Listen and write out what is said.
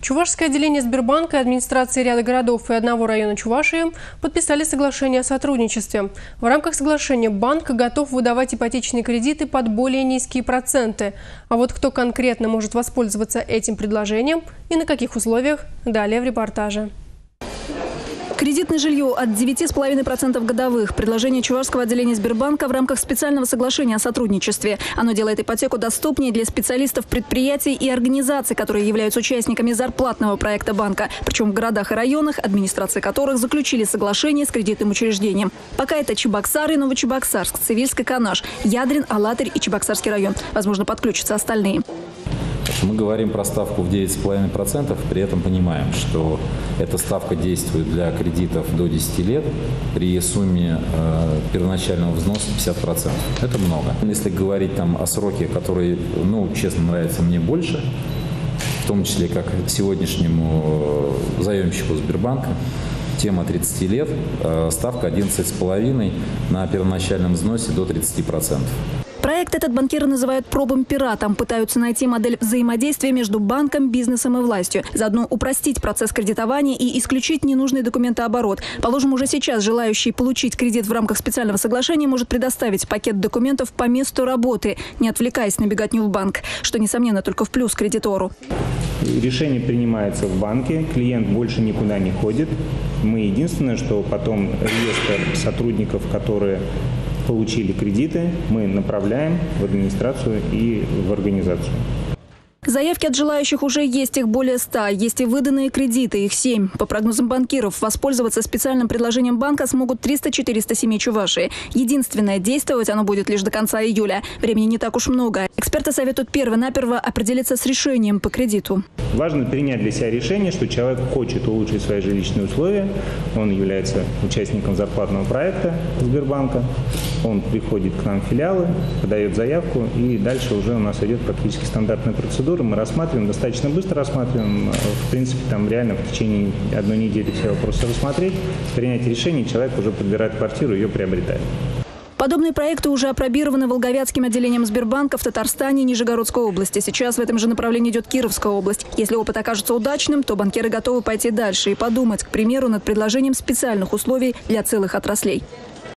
Чувашское отделение Сбербанка, администрации ряда городов и одного района Чувашии подписали соглашение о сотрудничестве. В рамках соглашения банк готов выдавать ипотечные кредиты под более низкие проценты. А вот кто конкретно может воспользоваться этим предложением и на каких условиях – далее в репортаже. Кредит на жилье от 9,5% годовых. Предложение Чувашского отделения Сбербанка в рамках специального соглашения о сотрудничестве. Оно делает ипотеку доступнее для специалистов предприятий и организаций, которые являются участниками зарплатного проекта банка. Причем в городах и районах, администрации которых заключили соглашение с кредитным учреждением. Пока это Чебоксары, Новочебоксарск, Цивильск и Канаш, Ядрин, Алатырь и Чебоксарский район. Возможно, подключатся остальные. Мы говорим про ставку в 9,5%, при этом понимаем, что эта ставка действует для кредитов до 10 лет при сумме первоначального взноса 50%. Это много. Если говорить там о сроке, который, ну, честно, нравится мне больше, в том числе как сегодняшнему заемщику Сбербанка, тема 30 лет, ставка 11,5% на первоначальном взносе до 30%. Проект этот банкиры называют пробом пера. Там пытаются найти модель взаимодействия между банком, бизнесом и властью. Заодно упростить процесс кредитования и исключить ненужный документооборот. Положим, уже сейчас желающий получить кредит в рамках специального соглашения может предоставить пакет документов по месту работы, не отвлекаясь на беготню в банк, что, несомненно, только в плюс кредитору. Решение принимается в банке, клиент больше никуда не ходит. Мы единственное, что потом реестр сотрудников, которые получили кредиты, мы направляем в администрацию и в организацию. Заявки от желающих уже есть, их более 100. Есть и выданные кредиты, их 7. По прогнозам банкиров, воспользоваться специальным предложением банка смогут 300-400 семей Чувашии. Единственное, действовать оно будет лишь до конца июля. Времени не так уж много. Эксперты советуют перво-наперво определиться с решением по кредиту. Важно принять для себя решение, что человек хочет улучшить свои жилищные условия. Он является участником зарплатного проекта Сбербанка. Он приходит к нам в филиалы, подает заявку, и дальше уже у нас идет практически стандартная процедура. Мы рассматриваем, достаточно быстро рассматриваем. В принципе, там реально в течение одной недели все вопросы рассмотреть, принять решение, человек уже подбирает квартиру, ее приобретает. Подобные проекты уже апробированы Волговятским отделением Сбербанка в Татарстане и Нижегородской области. Сейчас в этом же направлении идет Кировская область. Если опыт окажется удачным, то банкиры готовы пойти дальше и подумать, к примеру, над предложением специальных условий для целых отраслей.